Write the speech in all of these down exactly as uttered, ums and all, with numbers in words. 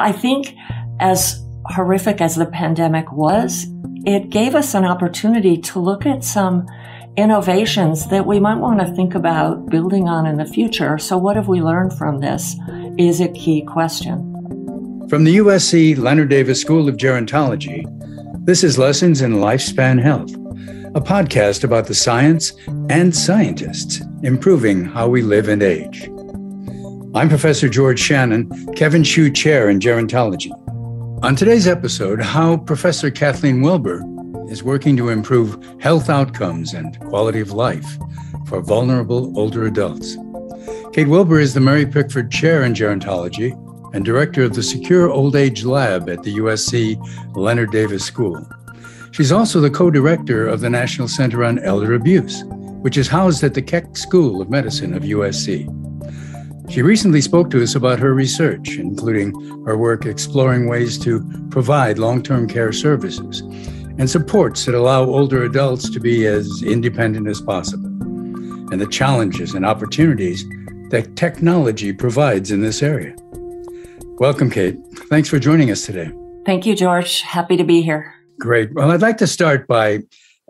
I think as horrific as the pandemic was, it gave us an opportunity to look at some innovations that we might want to think about building on in the future. So what have we learned from this is a key question. From the U S C Leonard Davis School of Gerontology, this is Lessons in Lifespan Health, a podcast about the science and scientists improving how we live and age. I'm Professor George Shannon, Kevin Hsu Chair in Gerontology. On today's episode, how Professor Kathleen Wilber is working to improve health outcomes and quality of life for vulnerable older adults. Kate Wilber is the Mary Pickford Chair in Gerontology and Director of the Secure Old Age Lab at the U S C Leonard Davis School. She's also the co-director of the National Center on Elder Abuse, which is housed at the Keck School of Medicine of U S C. She recently spoke to us about her research, including her work exploring ways to provide long-term care services and supports that allow older adults to be as independent as possible, and the challenges and opportunities that technology provides in this area. Welcome, Kate. Thanks for joining us today. Thank you, George. Happy to be here. Great. Well, I'd like to start by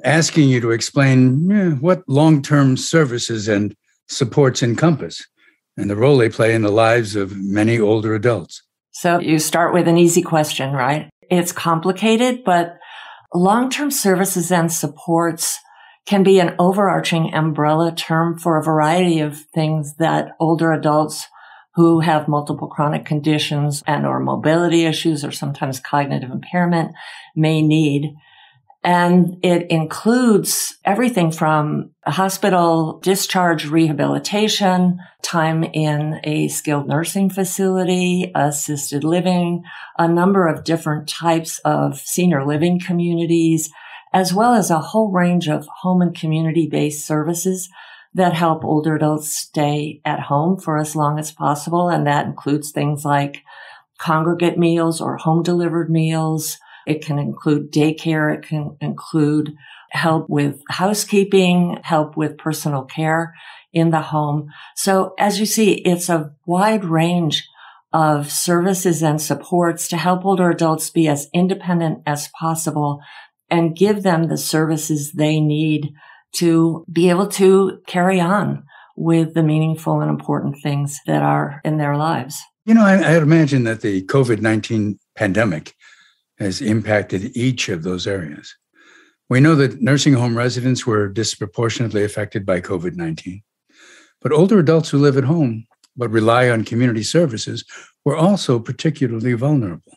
asking you to explain eh, what long-term services and supports encompass, and the role they play in the lives of many older adults. So you start with an easy question, right? It's complicated, but long-term services and supports can be an overarching umbrella term for a variety of things that older adults who have multiple chronic conditions and or mobility issues or sometimes cognitive impairment may need. And it includes everything from hospital discharge, rehabilitation, time in a skilled nursing facility, assisted living, a number of different types of senior living communities, as well as a whole range of home and community-based services that help older adults stay at home for as long as possible. And that includes things like congregate meals or home-delivered meals. It can include daycare. It can include help with housekeeping, help with personal care in the home. So as you see, it's a wide range of services and supports to help older adults be as independent as possible and give them the services they need to be able to carry on with the meaningful and important things that are in their lives. You know, I, I imagine that the COVID nineteen pandemic has impacted each of those areas. We know that nursing home residents were disproportionately affected by COVID nineteen, but older adults who live at home but rely on community services were also particularly vulnerable.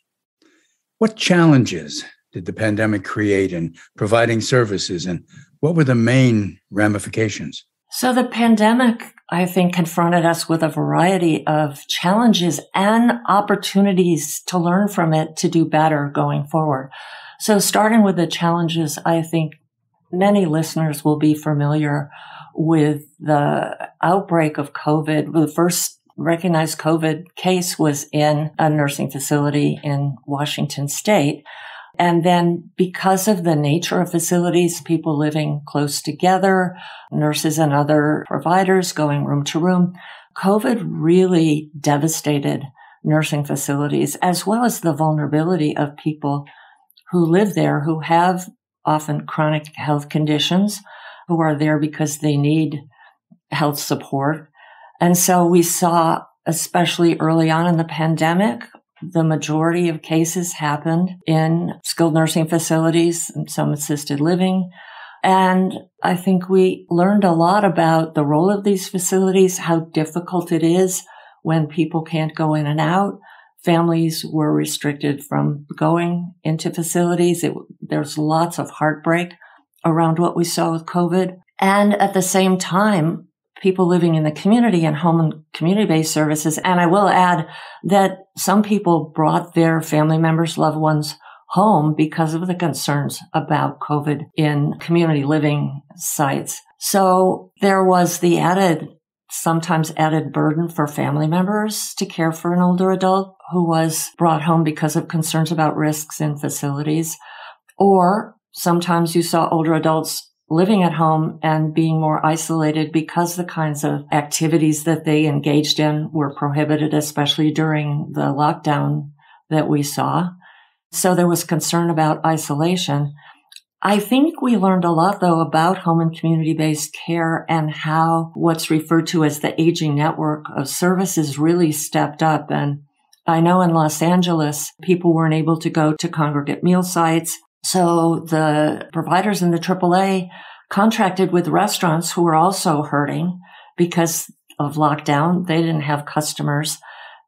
What challenges did the pandemic create in providing services, and what were the main ramifications? So the pandemic, I think, confronted us with a variety of challenges and opportunities to learn from it to do better going forward. So starting with the challenges, I think many listeners will be familiar with the outbreak of COVID. The first recognized COVID case was in a nursing facility in Washington State. And then because of the nature of facilities, people living close together, nurses and other providers going room to room, COVID really devastated nursing facilities, as well as the vulnerability of people who live there, who have often chronic health conditions, who are there because they need health support. And so we saw, especially early on in the pandemic, the majority of cases happened in skilled nursing facilities and some assisted living. And I think we learned a lot about the role of these facilities, how difficult it is when people can't go in and out. Families were restricted from going into facilities. It, there's lots of heartbreak around what we saw with COVID. And at the same time, people living in the community and home and community-based services. And I will add that some people brought their family members, loved ones home because of the concerns about COVID in community living sites. So there was the added, sometimes added burden for family members to care for an older adult who was brought home because of concerns about risks in facilities. Or sometimes you saw older adults living at home and being more isolated because the kinds of activities that they engaged in were prohibited, especially during the lockdown that we saw. So there was concern about isolation. I think we learned a lot, though, about home and community-based care and how what's referred to as the aging network of services really stepped up. And I know in Los Angeles, people weren't able to go to congregate meal sites. So the providers in the triple A contracted with restaurants who were also hurting because of lockdown. They didn't have customers.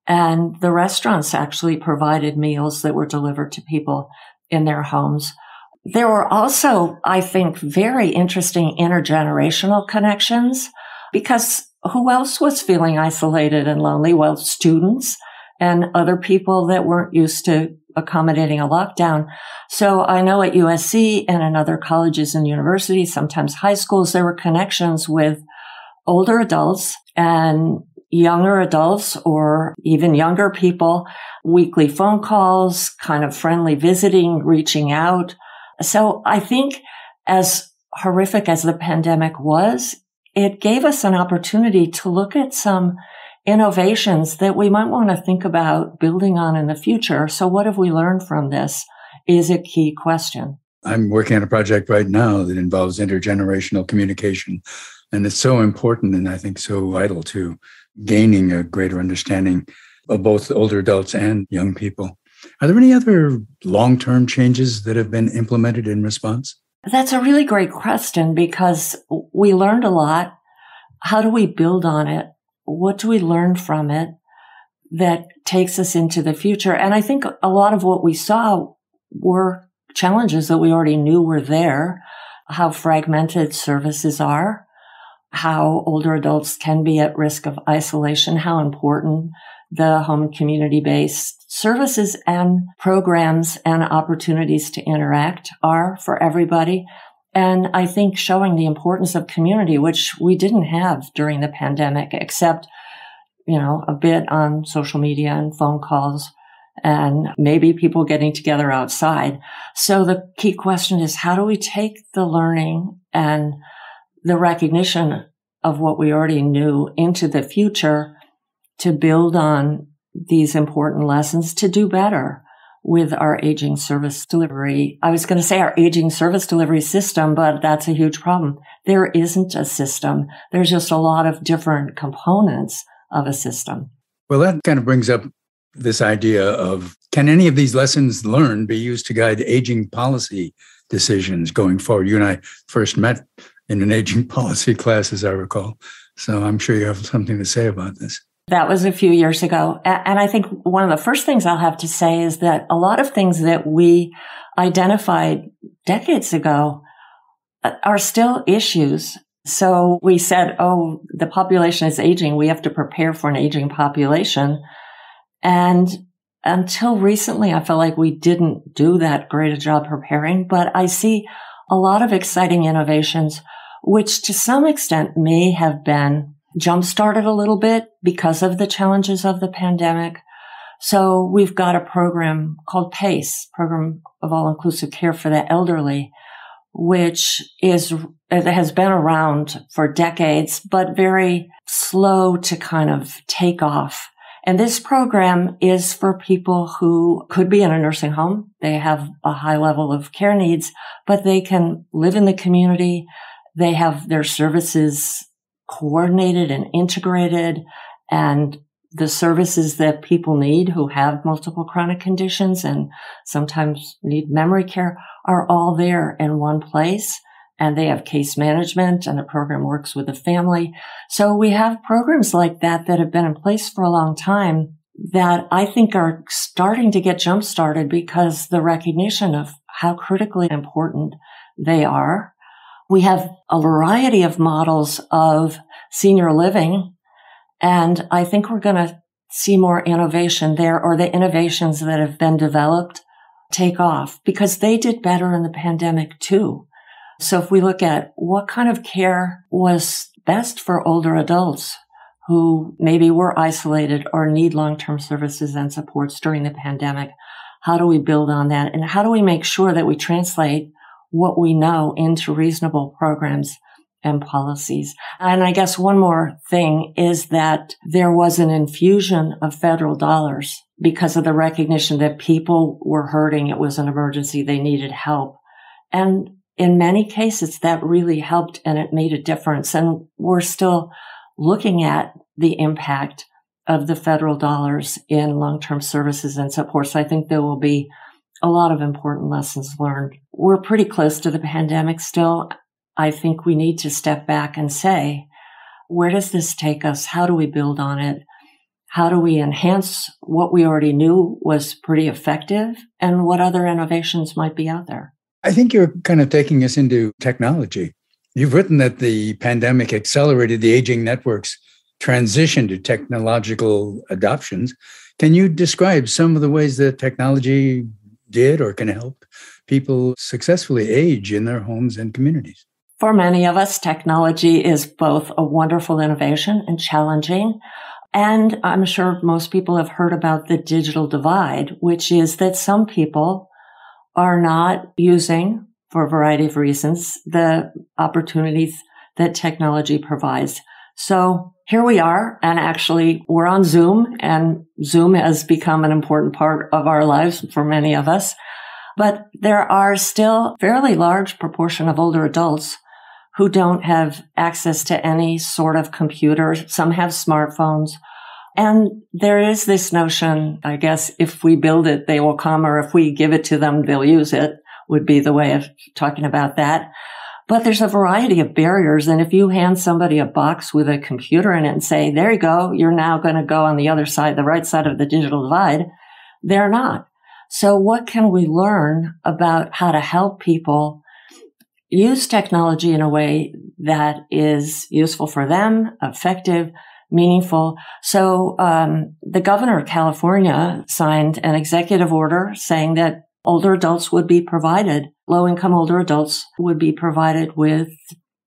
And the restaurants actually provided meals that were delivered to people in their homes. There were also, I think, very interesting intergenerational connections, because who else was feeling isolated and lonely? Well, students and other people that weren't used to accommodating a lockdown. So I know at U S C and in other colleges and universities, sometimes high schools, there were connections with older adults and younger adults or even younger people, weekly phone calls, kind of friendly visiting, reaching out. So I think as horrific as the pandemic was, it gave us an opportunity to look at some innovations that we might want to think about building on in the future. So what have we learned from this is a key question. I'm working on a project right now that involves intergenerational communication. And it's so important and I think so vital to gaining a greater understanding of both older adults and young people. Are there any other long-term changes that have been implemented in response? That's a really great question, because we learned a lot. How do we build on it? What do we learn from it that takes us into the future? And I think a lot of what we saw were challenges that we already knew were there, how fragmented services are, how older adults can be at risk of isolation, how important the home community-based services and programs and opportunities to interact are for everybody. And I think showing the importance of community, which we didn't have during the pandemic, except, you know, a bit on social media and phone calls and maybe people getting together outside. So the key question is, how do we take the learning and the recognition of what we already knew into the future to build on these important lessons to do better with our aging service delivery? I was going to say our aging service delivery system, but that's a huge problem. There isn't a system. There's just a lot of different components of a system. Well, that kind of brings up this idea of, can any of these lessons learned be used to guide aging policy decisions going forward? You and I first met in an aging policy class, as I recall. So I'm sure you have something to say about this. That was a few years ago. And I think one of the first things I'll have to say is that a lot of things that we identified decades ago are still issues. So we said, oh, the population is aging. We have to prepare for an aging population. And until recently, I felt like we didn't do that great a job preparing. But I see a lot of exciting innovations, which to some extent may have been jump-started a little bit because of the challenges of the pandemic. So we've got a program called PACE, Program of All-Inclusive Care for the Elderly, which is has been around for decades, but very slow to kind of take off. And this program is for people who could be in a nursing home. They have a high level of care needs, but they can live in the community. They have their services coordinated and integrated, and the services that people need who have multiple chronic conditions and sometimes need memory care are all there in one place. And they have case management, and the program works with the family. So we have programs like that that have been in place for a long time that I think are starting to get jump started because the recognition of how critically important they are. We have a variety of models of senior living, and I think we're going to see more innovation there, or the innovations that have been developed take off, because they did better in the pandemic too. So if we look at what kind of care was best for older adults who maybe were isolated or need long-term services and supports during the pandemic, how do we build on that? And how do we make sure that we translate what we know into reasonable programs and policies. And I guess one more thing is that there was an infusion of federal dollars because of the recognition that people were hurting. It was an emergency. They needed help. And in many cases, that really helped and it made a difference. And we're still looking at the impact of the federal dollars in long-term services and support. So I think there will be a lot of important lessons learned. We're pretty close to the pandemic still. I think we need to step back and say, where does this take us? How do we build on it? How do we enhance what we already knew was pretty effective, and what other innovations might be out there? I think you're kind of taking us into technology. You've written that the pandemic accelerated the aging network's transition to technological adoptions. Can you describe some of the ways that technology did or can help people successfully age in their homes and communities? For many of us, technology is both a wonderful innovation and challenging. And I'm sure most people have heard about the digital divide, which is that some people are not using, for a variety of reasons, the opportunities that technology provides. So here we are, and actually we're on Zoom, and Zoom has become an important part of our lives for many of us. But there are still a fairly large proportion of older adults who don't have access to any sort of computer. Some have smartphones. And there is this notion, I guess, if we build it, they will come, or if we give it to them, they'll use it, would be the way of talking about that. But there's a variety of barriers. And if you hand somebody a box with a computer in it and say, there you go, you're now going to go on the other side, the right side of the digital divide, they're not. So what can we learn about how to help people use technology in a way that is useful for them, effective, meaningful? So um, the governor of California signed an executive order saying that older adults would be provided, low-income older adults would be provided with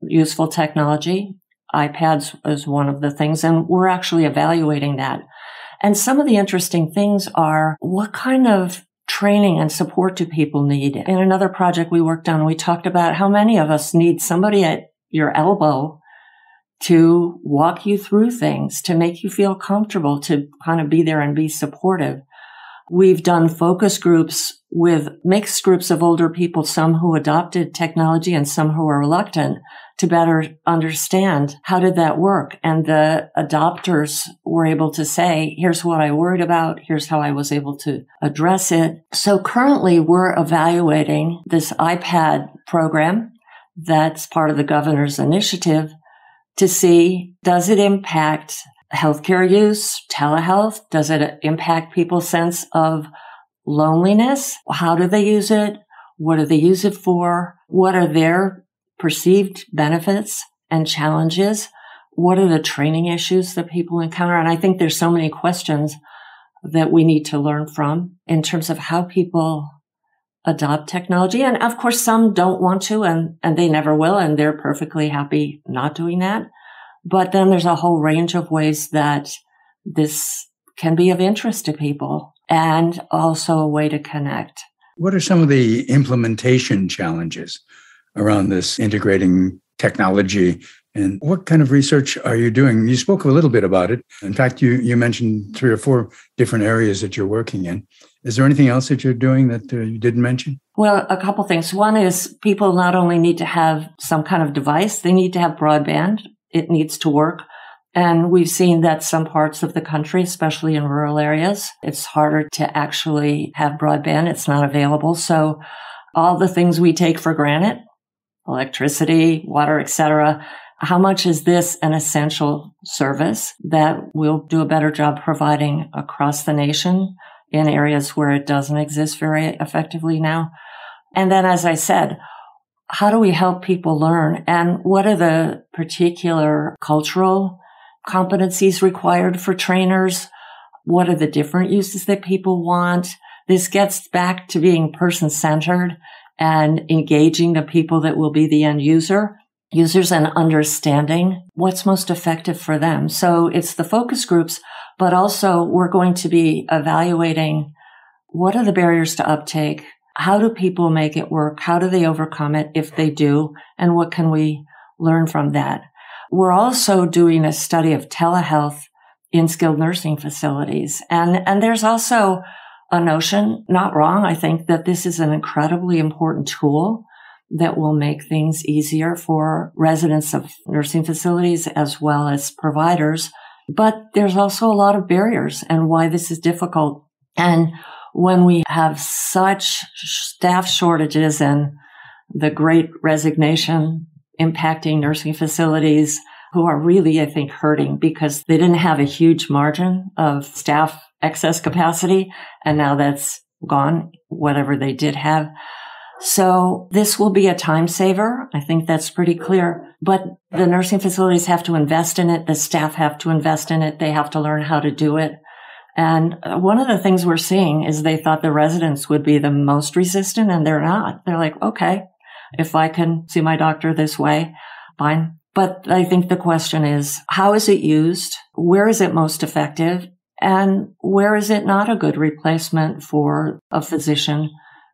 useful technology. iPads is one of the things, and we're actually evaluating that. And some of the interesting things are what kind of training and support do people need? In another project we worked on, we talked about how many of us need somebody at your elbow to walk you through things, to make you feel comfortable, to kind of be there and be supportive. We've done focus groups with mixed groups of older people, some who adopted technology and some who are reluctant, to better understand how did that work. And the adopters were able to say, here's what I worried about, here's how I was able to address it. So currently we're evaluating this iPad program that's part of the governor's initiative to see, does it impact healthcare use, telehealth? Does it impact people's sense of loneliness? How do they use it? What do they use it for? What are their perceived benefits and challenges? What are the training issues that people encounter? And I think there's so many questions that we need to learn from in terms of how people adopt technology. And of course, some don't want to, and, and they never will, and they're perfectly happy not doing that. But then there's a whole range of ways that this can be of interest to people and also a way to connect. What are some of the implementation challenges around this integrating technology, and what kind of research are you doing? You spoke a little bit about it. In fact, you, you mentioned three or four different areas that you're working in. Is there anything else that you're doing that uh, you didn't mention? Well, a couple things. One is people not only need to have some kind of device, they need to have broadband. It needs to work. And we've seen that some parts of the country, especially in rural areas, it's harder to actually have broadband. It's not available. So all the things we take for granted, electricity, water, et cetera, how much is this an essential service that we'll do a better job providing across the nation in areas where it doesn't exist very effectively now? And then, as I said, how do we help people learn, and what are the particular cultural competencies required for trainers? What are the different uses that people want? This gets back to being person-centered and engaging the people that will be the end user, users, and understanding what's most effective for them. So it's the focus groups, but also we're going to be evaluating what are the barriers to uptake? How do people make it work? How do they overcome it if they do? And what can we learn from that. We're also doing a study of telehealth in skilled nursing facilities. And, and there's also a notion, not wrong, I think, that this is an incredibly important tool that will make things easier for residents of nursing facilities as well as providers. But there's also a lot of barriers and why this is difficult. And when we have such staff shortages and the great resignation impacting nursing facilities who are really, I think, hurting because they didn't have a huge margin of staff excess capacity. And now that's gone, whatever they did have. So this will be a time saver. I think that's pretty clear. But the nursing facilities have to invest in it. The staff have to invest in it. They have to learn how to do it. And one of the things we're seeing is they thought the residents would be the most resistant, and they're not. They're like, okay, if I can see my doctor this way, fine. But I think the question is, how is it used? Where is it most effective? And where is it not a good replacement for a physician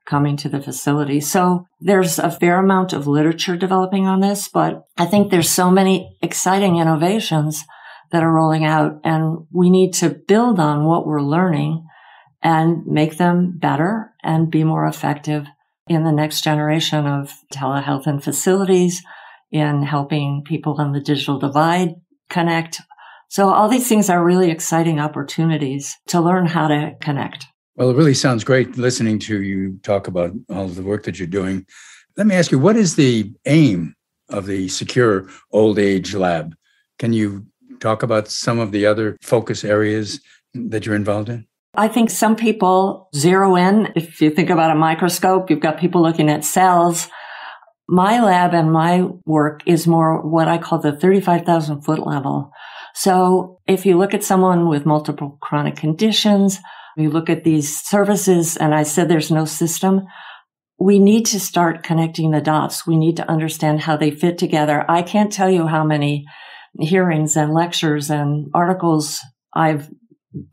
coming to the facility? So there's a fair amount of literature developing on this, but I think there's so many exciting innovations that are rolling out, and we need to build on what we're learning and make them better and be more effective in the next generation of telehealth and facilities, in helping people on the digital divide connect. So all these things are really exciting opportunities to learn how to connect. Well, it really sounds great listening to you talk about all of the work that you're doing. Let me ask you, what is the aim of the Secure Old Age Lab? Can you talk about some of the other focus areas that you're involved in? I think some people zero in. If you think about a microscope, you've got people looking at cells. My lab and my work is more what I call the thirty-five thousand foot level. So if you look at someone with multiple chronic conditions, you look at these services, and I said there's no system, we need to start connecting the dots. We need to understand how they fit together. I can't tell you how many hearings and lectures and articles I've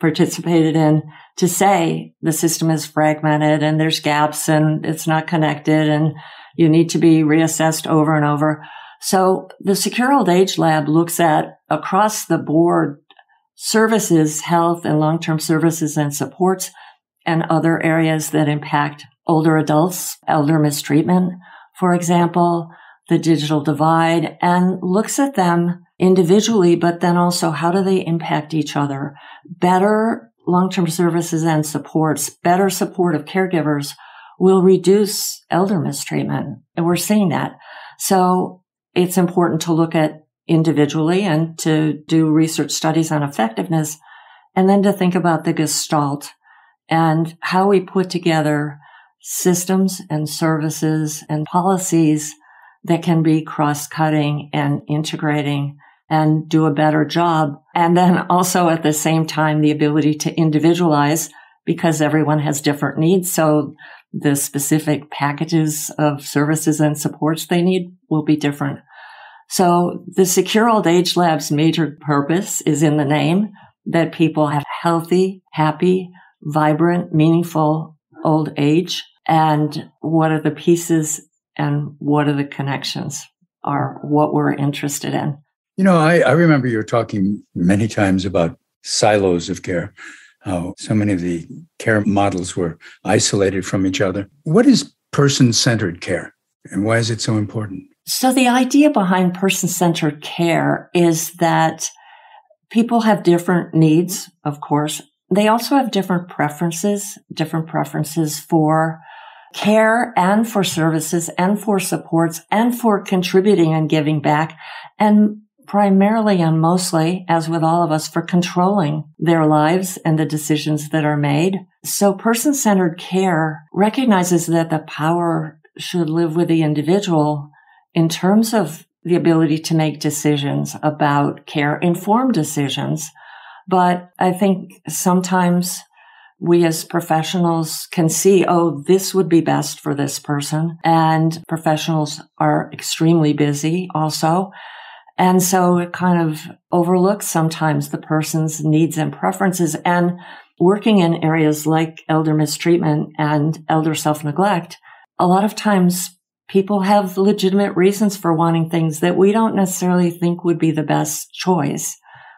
participated in to say the system is fragmented and there's gaps and it's not connected and you need to be reassessed over and over. So the Secure Old Age Lab looks at across the board services, health and long-term services and supports, and other areas that impact older adults, elder mistreatment, for example, the digital divide, and looks at them individually, but then also how do they impact each other? Better long-term services and supports, better support of caregivers will reduce elder mistreatment. And we're seeing that. So it's important to look at individually and to do research studies on effectiveness, and then to think about the gestalt and how we put together systems and services and policies that can be cross-cutting and integrating and do a better job. And then also at the same time, the ability to individualize, because everyone has different needs. So the specific packages of services and supports they need will be different. So the Secure Old Age Lab's major purpose is in the name, that people have healthy, happy, vibrant, meaningful old age. And what are the pieces and what are the connections are what we're interested in. You know, I, I remember you were talking many times about silos of care, how so many of the care models were isolated from each other. What is person-centered care, and why is it so important? So the idea behind person-centered care is that people have different needs, of course. They also have different preferences, different preferences for care and for services and for supports and for contributing and giving back, and primarily and mostly, as with all of us, for controlling their lives and the decisions that are made. So person-centered care recognizes that the power should live with the individual in terms of the ability to make decisions about care, informed decisions. But I think sometimes we as professionals can see, oh, this would be best for this person. And professionals are extremely busy also. And so it kind of overlooks sometimes the person's needs and preferences. And working in areas like elder mistreatment and elder self-neglect, a lot of times people have legitimate reasons for wanting things that we don't necessarily think would be the best choice.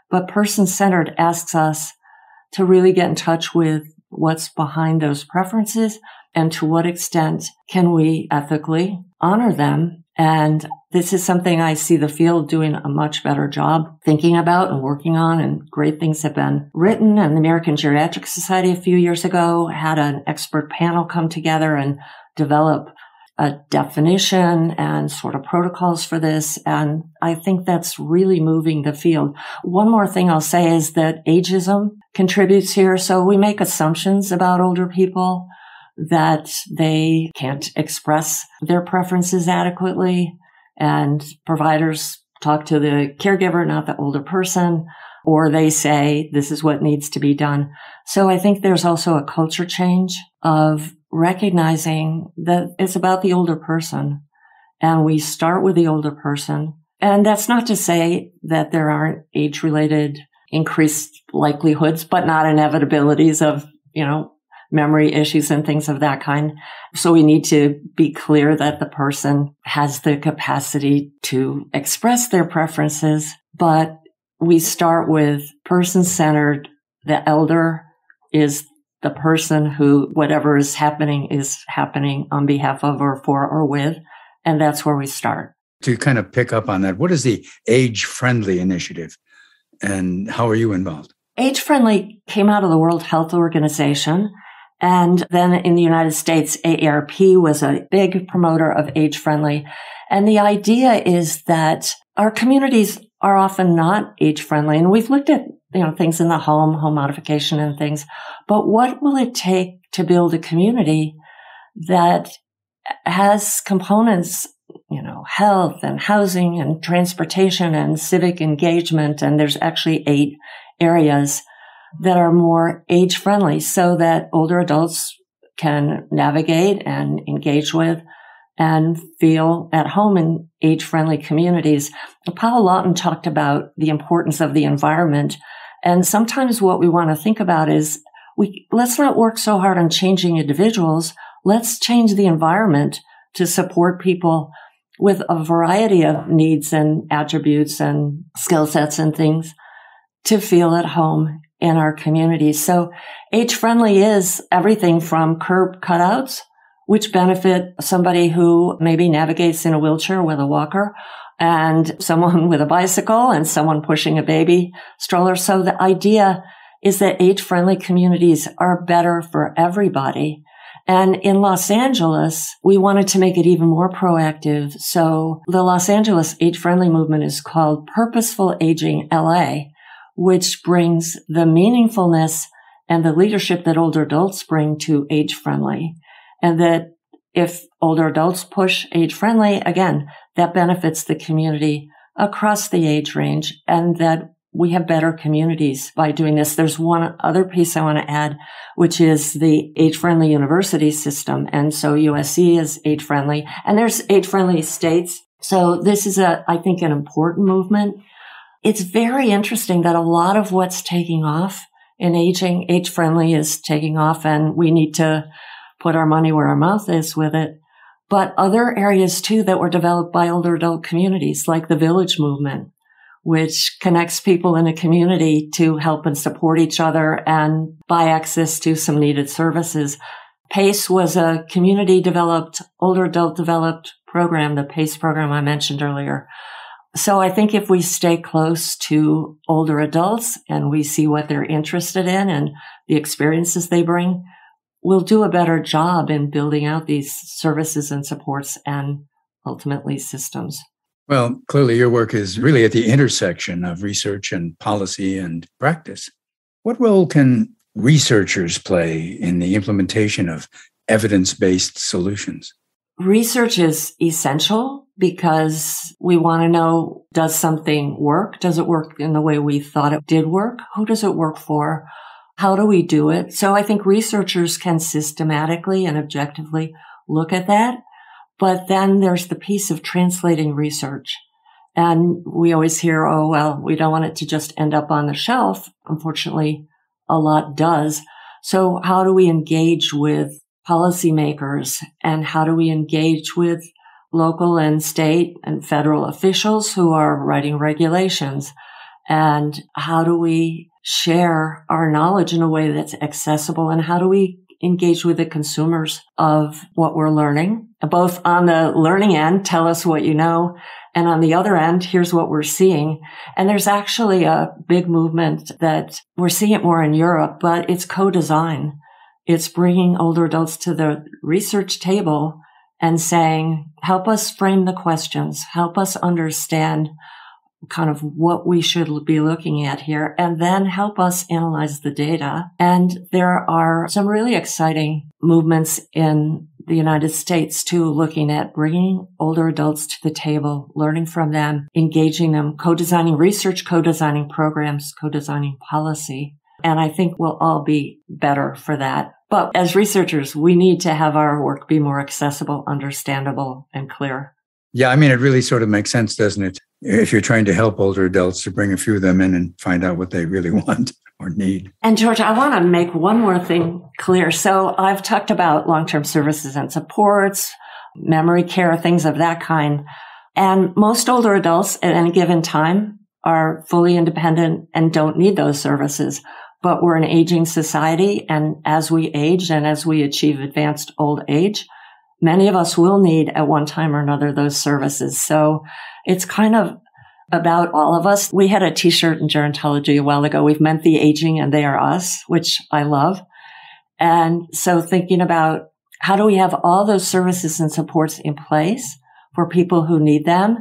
But person-centered asks us to really get in touch with what's behind those preferences and to what extent can we ethically honor them. And this is something I see the field doing a much better job thinking about and working on, and great things have been written. And the American Geriatric Society a few years ago had an expert panel come together and develop a definition and sort of protocols for this. And I think that's really moving the field. One more thing I'll say is that ageism contributes here. So we make assumptions about older people that they can't express their preferences adequately. And providers talk to the caregiver, not the older person, or they say, this is what needs to be done. So I think there's also a culture change of recognizing that it's about the older person, and we start with the older person. And that's not to say that there aren't age-related increased likelihoods, but not inevitabilities of, you know, memory issues and things of that kind. So we need to be clear that the person has the capacity to express their preferences, but we start with person-centered. The elder is the person who, whatever is happening, is happening on behalf of or for or with. And that's where we start. To kind of pick up on that, what is the Age-Friendly Initiative and how are you involved? Age-Friendly came out of the World Health Organization. And then in the United States, A A R P was a big promoter of age-friendly. And the idea is that our communities are often not age-friendly. And we've looked at, you know, things in the home, home modification and things. But what will it take to build a community that has components, you know, health and housing and transportation and civic engagement? And there's actually eight areas that are more age-friendly so that older adults can navigate and engage with and feel at home in age-friendly communities. Powell Lawton talked about the importance of the environment. And sometimes what we want to think about is we let's not work so hard on changing individuals. Let's change the environment to support people with a variety of needs and attributes and skill sets and things to feel at home in our communities. So age-friendly is everything from curb cutouts, which benefit somebody who maybe navigates in a wheelchair with a walker, and someone with a bicycle, and someone pushing a baby stroller. So the idea is that age-friendly communities are better for everybody. And in Los Angeles, we wanted to make it even more proactive. So the Los Angeles age-friendly movement is called Purposeful Aging L A, which brings the meaningfulness and the leadership that older adults bring to age-friendly. And that if older adults push age-friendly, again, that benefits the community across the age range, and that we have better communities by doing this. There's one other piece I want to add, which is the age-friendly university system. And so U S C is age-friendly, and there's age-friendly states. So this is, a, I think, an important movement. It's very interesting that a lot of what's taking off in aging, age-friendly is taking off, and we need to put our money where our mouth is with it. But other areas, too, that were developed by older adult communities, like the Village Movement, which connects people in a community to help and support each other and buy access to some needed services. PACE was a community-developed, older adult-developed program, the PACE program I mentioned earlier. So I think if we stay close to older adults and we see what they're interested in and the experiences they bring, we'll do a better job in building out these services and supports and ultimately systems. Well, clearly your work is really at the intersection of research and policy and practice. What role can researchers play in the implementation of evidence-based solutions? Research is essential because we want to know, does something work? Does it work in the way we thought it did work? Who does it work for? How do we do it? So I think researchers can systematically and objectively look at that. But then there's the piece of translating research. And we always hear, oh, well, we don't want it to just end up on the shelf. Unfortunately, a lot does. So how do we engage with policymakers, and how do we engage with local and state and federal officials who are writing regulations. And how do we share our knowledge in a way that's accessible? And how do we engage with the consumers of what we're learning? Both on the learning end, tell us what you know. And on the other end, here's what we're seeing. And there's actually a big movement that we're seeing it more in Europe, but it's co-design. It's bringing older adults to the research table and saying, help us frame the questions, help us understand kind of what we should be looking at here, and then help us analyze the data. And there are some really exciting movements in the United States, too, looking at bringing older adults to the table, learning from them, engaging them, co-designing research, co-designing programs, co-designing policy. And I think we'll all be better for that. But as researchers, we need to have our work be more accessible, understandable, and clear. Yeah, I mean, it really sort of makes sense, doesn't it? If you're trying to help older adults, to bring a few of them in and find out what they really want or need. And George, I want to make one more thing clear. So I've talked about long-term services and supports, memory care, things of that kind. And most older adults at any given time are fully independent and don't need those services. But we're an aging society, and as we age and as we achieve advanced old age, many of us will need at one time or another those services. So it's kind of about all of us. We had a t-shirt in Gerontology a while ago. We've meant the aging and they are us, which I love. And so thinking about how do we have all those services and supports in place for people who need them?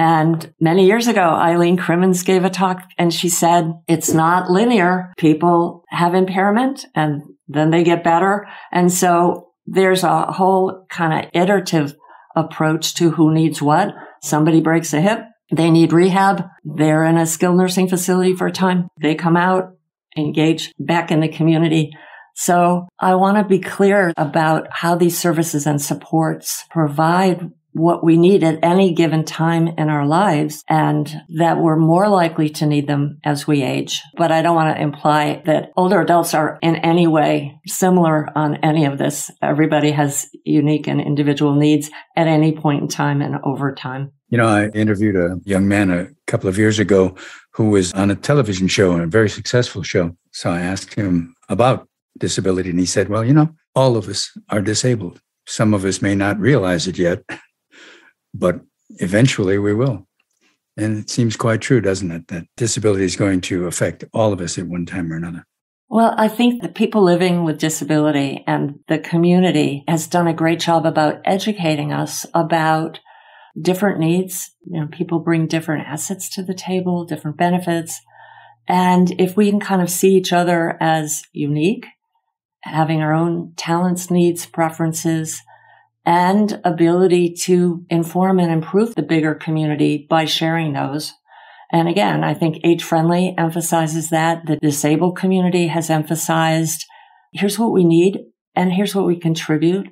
And many years ago, Eileen Crimmins gave a talk and she said, it's not linear. People have impairment and then they get better. And so there's a whole kind of iterative approach to who needs what. Somebody breaks a hip. They need rehab. They're in a skilled nursing facility for a time. They come out, engage back in the community. So I want to be clear about how these services and supports provide what we need at any given time in our lives, and that we're more likely to need them as we age. But I don't want to imply that older adults are in any way similar on any of this. Everybody has unique and individual needs at any point in time and over time. You know, I interviewed a young man a couple of years ago who was on a television show, and a very successful show. So I asked him about disability, and he said, well, you know, all of us are disabled. Some of us may not realize it yet, but eventually we will. And it seems quite true, doesn't it, that disability is going to affect all of us at one time or another. Well, I think the people living with disability and the community has done a great job about educating us about different needs. You know, people bring different assets to the table, different benefits. And if we can kind of see each other as unique, having our own talents, needs, preferences, and ability to inform and improve the bigger community by sharing those. And again, I think Age Friendly emphasizes that. The disabled community has emphasized, here's what we need and here's what we contribute.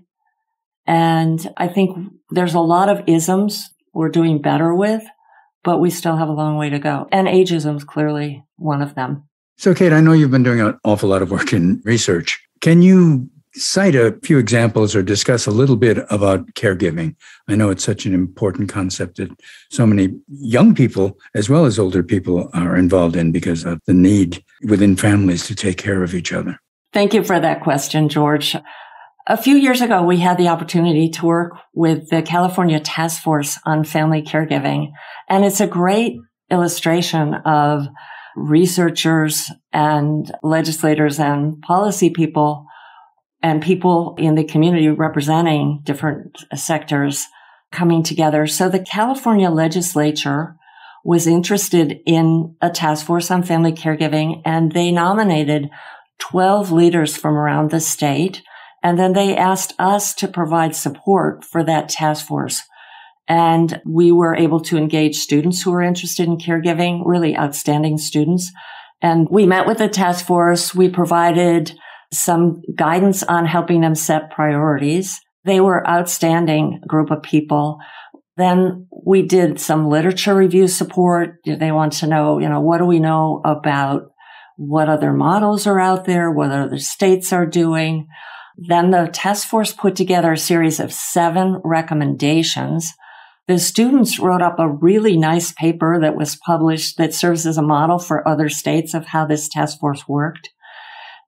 And I think there's a lot of isms we're doing better with, but we still have a long way to go. And ageism is clearly one of them. So, Kate, I know you've been doing an awful lot of work in research. Can you cite a few examples or discuss a little bit about caregiving? I know it's such an important concept that so many young people as well as older people are involved in because of the need within families to take care of each other. Thank you for that question, George. A few years ago, we had the opportunity to work with the California Task Force on Family Caregiving, and it's a great illustration of researchers and legislators and policy people and people in the community representing different sectors coming together. So the California legislature was interested in a task force on family caregiving, and they nominated twelve leaders from around the state. And then they asked us to provide support for that task force. And we were able to engage students who were interested in caregiving, really outstanding students. And we met with the task force. We provided some guidance on helping them set priorities. They were an outstanding group of people. Then we did some literature review support. They want to know, you know, what do we know about what other models are out there, what other states are doing. Then the task force put together a series of seven recommendations. The students wrote up a really nice paper that was published that serves as a model for other states of how this task force worked.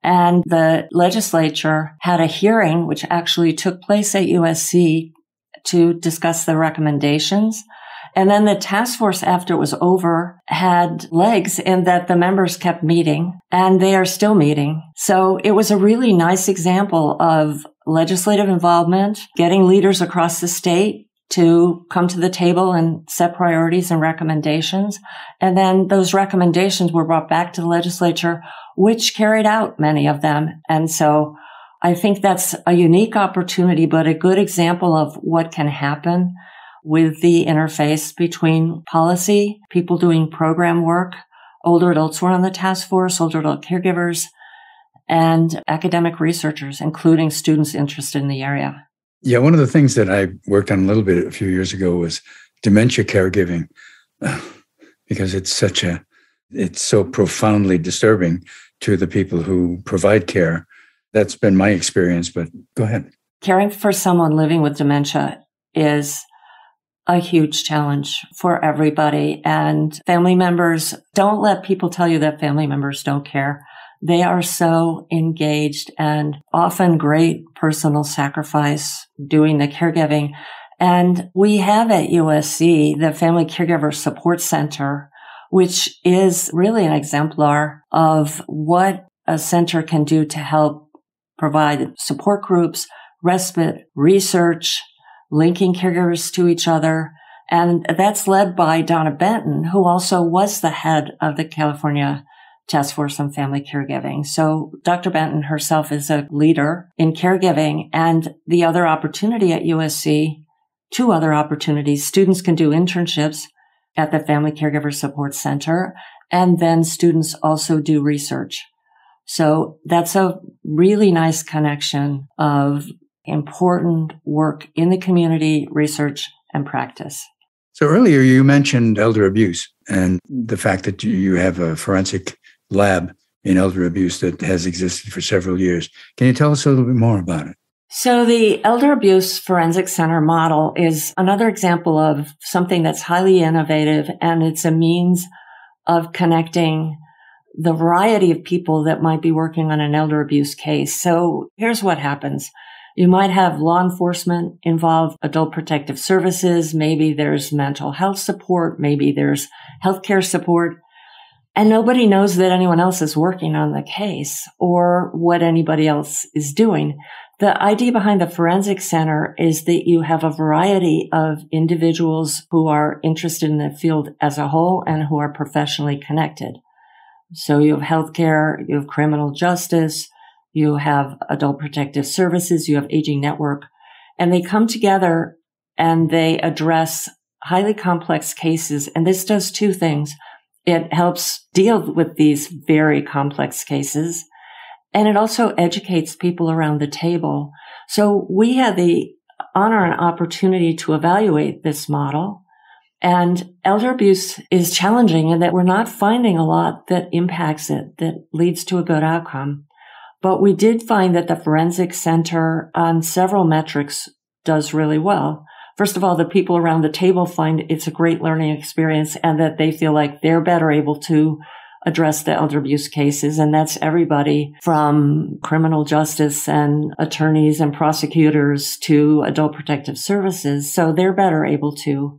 And the legislature had a hearing, which actually took place at U S C, to discuss the recommendations. And then the task force, after it was over, had legs in that the members kept meeting, and they are still meeting. So it was a really nice example of legislative involvement, getting leaders across the state to come to the table and set priorities and recommendations. And then those recommendations were brought back to the legislature, which carried out many of them. And so I think that's a unique opportunity, but a good example of what can happen with the interface between policy, people doing program work. Older adults were on the task force, older adult caregivers, and academic researchers, including students interested in the area. Yeah, one of the things that I worked on a little bit a few years ago was dementia caregiving, because it's such a, it's so profoundly disturbing to the people who provide care. That's been my experience, but go ahead. Caring for someone living with dementia is a huge challenge for everybody, and family members, don't let people tell you that family members don't care. They are so engaged and often great personal sacrifice doing the caregiving. And we have at U S C the Family Caregiver Support Center, which is really an exemplar of what a center can do to help provide support groups, respite, research, linking caregivers to each other. And that's led by Donna Benton, who also was the head of the California Task Force on Family Caregiving. So Doctor Benton herself is a leader in caregiving. And the other opportunity at U S C, two other opportunities, students can do internships at the Family Caregiver Support Center, and then students also do research. So that's a really nice connection of important work in the community, research, and practice. So earlier you mentioned elder abuse and the fact that you have a forensic lab in elder abuse that has existed for several years. Can you tell us a little bit more about it? So the Elder Abuse Forensic Center model is another example of something that's highly innovative, and it's a means of connecting the variety of people that might be working on an elder abuse case. So here's what happens. You might have law enforcement involved, adult protective services, maybe there's mental health support, maybe there's healthcare support. And nobody knows that anyone else is working on the case or what anybody else is doing. The idea behind the forensic center is that you have a variety of individuals who are interested in the field as a whole and who are professionally connected. So you have healthcare, you have criminal justice, you have adult protective services, you have aging network, and they come together and they address highly complex cases. And this does two things. It helps deal with these very complex cases, and it also educates people around the table. So we had the honor and opportunity to evaluate this model, and elder abuse is challenging in that we're not finding a lot that impacts it, that leads to a good outcome. But we did find that the forensic center on several metrics does really well. First of all, the people around the table find it's a great learning experience and that they feel like they're better able to address the elder abuse cases. And that's everybody from criminal justice and attorneys and prosecutors to adult protective services. So they're better able to.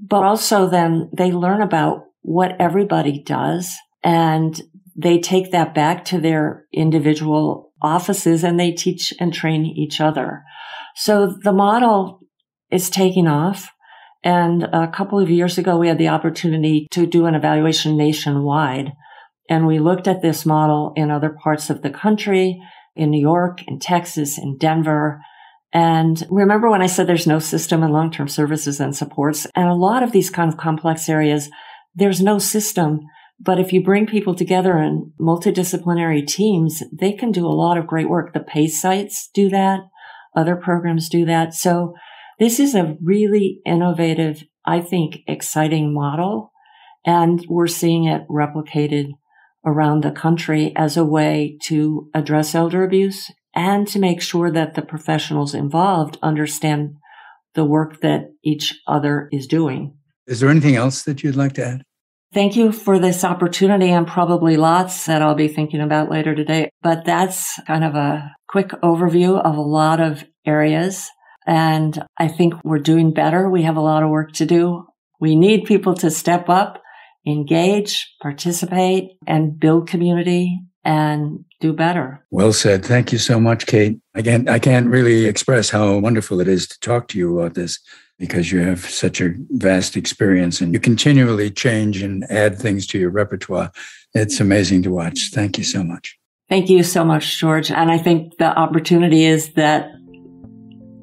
But also then they learn about what everybody does, and they take that back to their individual offices and they teach and train each other. So the model is taking off. And a couple of years ago, we had the opportunity to do an evaluation nationwide. And we looked at this model in other parts of the country, in New York, in Texas, in Denver. And remember when I said there's no system in long-term services and supports, and a lot of these kind of complex areas, there's no system. But if you bring people together in multidisciplinary teams, they can do a lot of great work. The PACE sites do that. Other programs do that. So this is a really innovative, I think, exciting model, and we're seeing it replicated around the country as a way to address elder abuse and to make sure that the professionals involved understand the work that each other is doing. Is there anything else that you'd like to add? Thank you for this opportunity, and probably lots that I'll be thinking about later today. But that's kind of a quick overview of a lot of areas. And I think we're doing better. We have a lot of work to do. We need people to step up, engage, participate, and build community and do better. Well said. Thank you so much, Kate. Again, I can't really express how wonderful it is to talk to you about this, because you have such a vast experience and you continually change and add things to your repertoire. It's amazing to watch. Thank you so much. Thank you so much, George. And I think the opportunity is that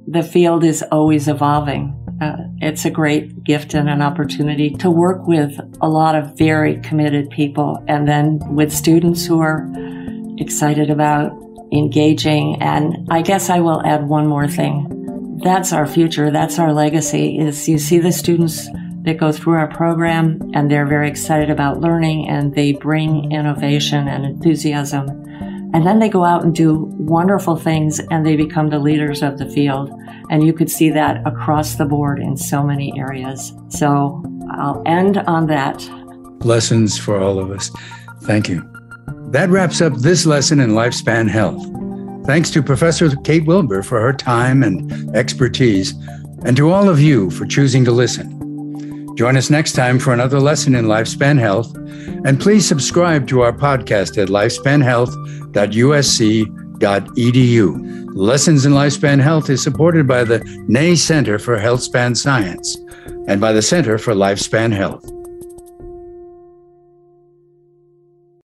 the field is always evolving. Uh, it's a great gift and an opportunity to work with a lot of very committed people, and then with students who are excited about engaging. And I guess I will add one more thing. That's our future. That's our legacy. Is you see the students that go through our program, and they're very excited about learning, and they bring innovation and enthusiasm. And then they go out and do wonderful things, and they become the leaders of the field. And you could see that across the board in so many areas. So I'll end on that. Lessons for all of us. Thank you. That wraps up this lesson in Lifespan Health. Thanks to Professor Kate Wilber for her time and expertise, and to all of you for choosing to listen. Join us next time for another lesson in Lifespan Health, and please subscribe to our podcast at lifespan health dot U S C dot E D U. Lessons in Lifespan Health is supported by the N A E Center for Healthspan Science and by the Center for Lifespan Health.